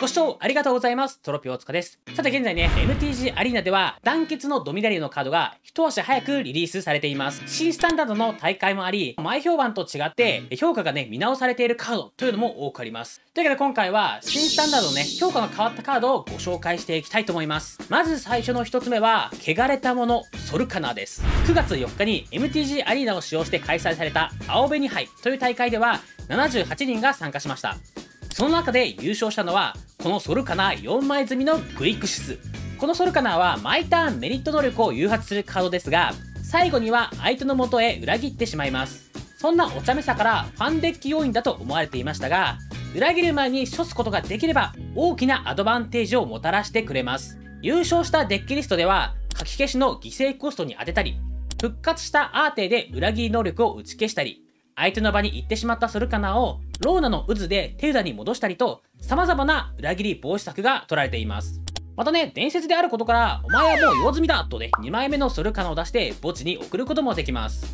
ご視聴ありがとうございます。トロピオ大塚です。さて現在ね、MTG アリーナでは、団結のドミダリオのカードが一足早くリリースされています。新スタンダードの大会もあり、前評判と違って、評価がね、見直されているカードというのも多くあります。というわけで今回は、新スタンダードのね、評価が変わったカードをご紹介していきたいと思います。まず最初の一つ目は、汚れたもの、ソルカナです。9月4日に MTG アリーナを使用して開催された、青紅杯という大会では、78人が参加しました。その中で優勝したのは、このソルカナ4枚積みのグリクシス。このソルカナは毎ターンメリット能力を誘発するカードですが、最後には相手の元へ裏切ってしまいます。そんなお茶目さからファンデッキ要因だと思われていましたが、裏切る前に処すことができれば大きなアドバンテージをもたらしてくれます。優勝したデッキリストでは、書き消しの犠牲コストに当てたり、復活したアーテーで裏切り能力を打ち消したり、相手の場に行ってしまったソルカナをローナの渦で手札に戻したりと、様々な裏切り防止策が取られています。またね、伝説であることから、お前はもう用済みだとね、2枚目のソルカナを出して墓地に送ることもできます。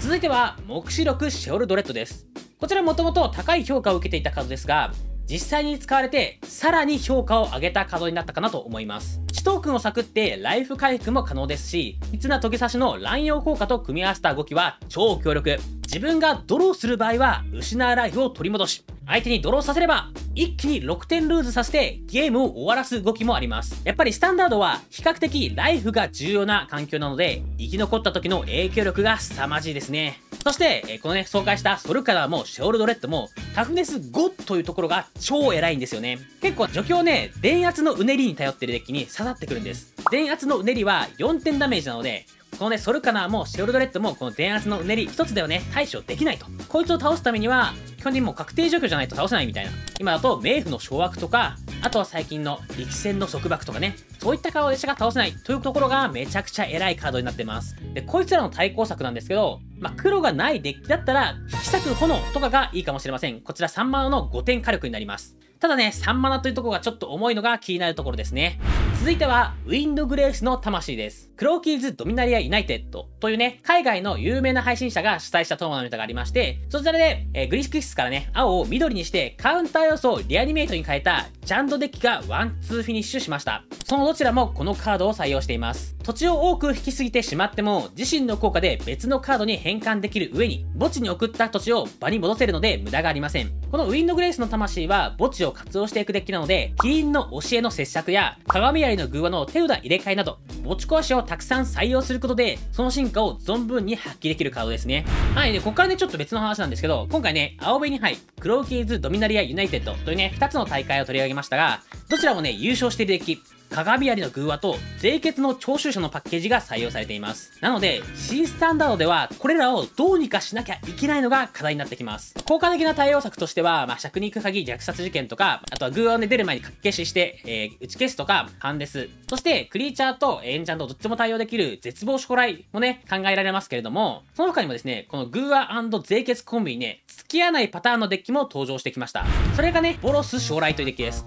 続いては、黙示録シェオルドレッドです。こちらもともと高い評価を受けていたカードですが、実際に使われて、さらに評価を上げたカードになったかなと思います。血トークンを割くってライフ回復も可能ですし、絆研ぎ刺しの乱用効果と組み合わせた動きは超強力。自分がドローする場合は、失うライフを取り戻し、相手にドローさせれば、一気に6点ルーズさせてゲームを終わらす動きもあります。やっぱりスタンダードは比較的ライフが重要な環境なので、生き残った時の影響力が凄まじいですね。そして、このね、紹介したソルカナもシェオルドレッドも、タフネス5というところが超偉いんですよね。結構助教ね、電圧のうねりに頼ってるデッキに刺さってくるんです。電圧のうねりは4点ダメージなので、このね、ソルカナもシェオルドレッドもこの電圧のうねり一つではね、対処できないと。こいつを倒すためには、基本的にもう確定除去じゃないと倒せないみたいな。今だと、冥府の掌握とか、あとは最近の力戦の束縛とかね、そういったカードでしか倒せないというところがめちゃくちゃ偉いカードになってます。で、こいつらの対抗策なんですけど、まあ、黒がないデッキだったら、引き裂く炎とかがいいかもしれません。こちら3マナの5点火力になります。ただね、3マナというところがちょっと重いのが気になるところですね。続いては、ウィンドグレースの魂です。クローキーズ・ドミナリア・ユナイテッドというね、海外の有名な配信者が主催したトーナメントがありまして、そちらで、グリクシスからね、青を緑にしてカウンター要素をリアニメートに変えたジャンドデッキがワンツーフィニッシュしました。そのどちらもこのカードを採用しています。土地を多く引きすぎてしまっても、自身の効果で別のカードに変換できる上に、墓地に送った土地を場に戻せるので無駄がありません。このウィンドグレースの魂は墓地を活用していくデッキなので、キリンの教えの接着や、鏡の偶話の手札入れ替えなど、墓地壊しをたくさん採用することで、その進化を存分に発揮できるカードですね。はい、で、ここからね、ちょっと別の話なんですけど、今回ね、青紅杯、クローキーズ・ドミナリア・ユナイテッドというね、2つの大会を取り上げましたが、どちらもね、優勝しているデッキ、鏡槍の偶話と、冷血の徴収者のパッケージが採用されています。なので、新スタンダードでは、これらをどうにかしなきゃいけないのが課題になってきます。効果的な対応策としては、灼肉鍵虐殺事件とか、あとは偶話をね、出る前に書き消しして、打ち消すとか、ハンデス。そして、クリーチャーとエンチャントどっちも対応できる絶望将来もね、考えられますけれども、その他にもですね、この偶話&冷血コンビにね、付き合わないパターンのデッキも登場してきました。それがね、ボロス将来というデッキです。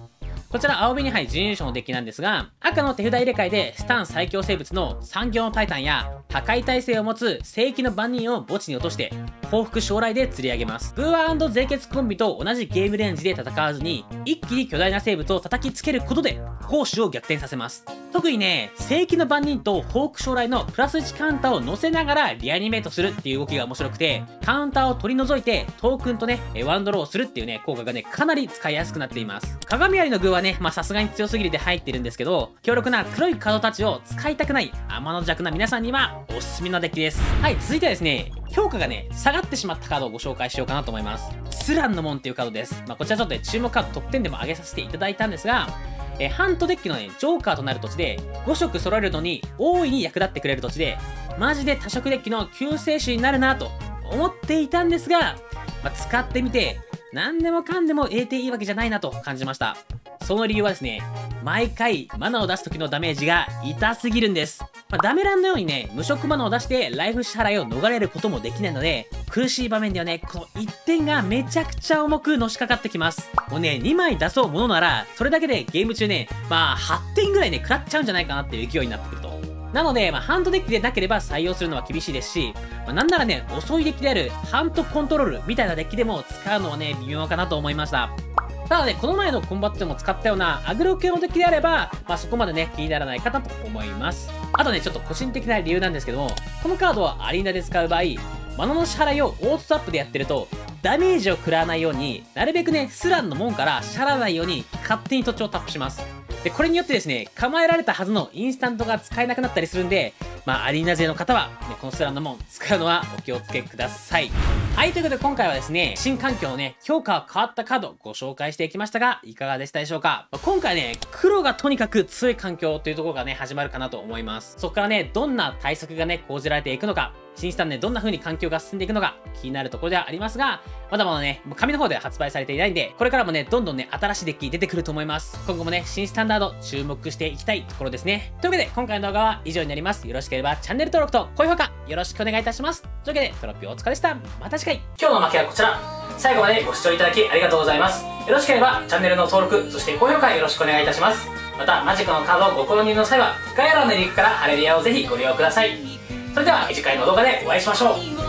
こちら青紅杯準優勝のデッキなんですが、赤の手札入れ替えでスタン最強生物の産業のタイタンや、破壊耐性を持つ聖域の番人を墓地に落として、報復将来で釣り上げます。偶話&税血コンビと同じゲームレンジで戦わずに、一気に巨大な生物を叩きつけることで、攻守を逆転させます。特にね、聖域の番人と報復将来のプラス1カウンターを乗せながらリアニメートするっていう動きが面白くて、カウンターを取り除いて、トークンとね、ワンドローするっていうね、効果がね、かなり使いやすくなっています。鏡槍の偶話ね、さすがに強すぎるで入ってるんですけど、強力な黒いカードたちを使いたくない天の弱な皆さんにはおすすめのデッキです。はい、続いてはですね、評価がね、下がってしまったカードをご紹介しようかなと思います。スランの門っていうカードです。こちらちょっとね、注目カードトップ10でも上げさせていただいたんですが、ハントデッキのね、ジョーカーとなる土地で、5色揃えるのに大いに役立ってくれる土地で、マジで多色デッキの救世主になるなと思っていたんですが、使ってみて、何でもかんでも得ていいわけじゃないなと感じました。その理由はですね、毎回マナを出す時のダメージが痛すぎるんです。ダメランのようにね、無色マナを出してライフ支払いを逃れることもできないので、苦しい場面ではね、この1点がめちゃくちゃ重くのしかかってきます。もうね、2枚出そうものなら、それだけでゲーム中ね、8点ぐらいね、食らっちゃうんじゃないかなっていう勢いになってくると。なので、ハントデッキでなければ採用するのは厳しいですし、なんならね、遅いデッキであるハントコントロールみたいなデッキでも使うのはね、微妙かなと思いました。ただね、この前のコンバットでも使ったようなアグロ系の敵であれば、そこまでね、気にならないかなと思います。あとね、ちょっと個人的な理由なんですけども、このカードはアリーナで使う場合、マナの支払いをオートタップでやってると、ダメージを食らわないように、なるべくね、スランの門から支払わないように、勝手に土地をタップします。で、これによってですね、構えられたはずのインスタントが使えなくなったりするんで、アリーナ勢の方は、ね、このスランの門使うのはお気をつけください。はい、ということで今回はですね、新環境のね、評価が変わったカードをご紹介していきましたが、いかがでしたでしょうか？今回ね、黒がとにかく強い環境というところがね、始まるかなと思います。そこからね、どんな対策がね、講じられていくのか、新スタンね、どんな風に環境が進んでいくのか気になるところではありますが、まだまだね、紙の方で発売されていないんで、これからもね、どんどんね、新しいデッキ出てくると思います。今後もね、新スタンダード注目していきたいところですね。というわけで、今回の動画は以上になります。よろしければチャンネル登録と高評価よろしくお願いいたします。というわけで、トロピーお疲れでした。また次回。今日の負けはこちら。最後までご視聴いただきありがとうございます。よろしければチャンネルの登録、そして高評価よろしくお願いいたします。また、マジックのカードをご購入の際は、概要欄のリンクからハレリアをぜひご利用ください。それでは次回の動画でお会いしましょう。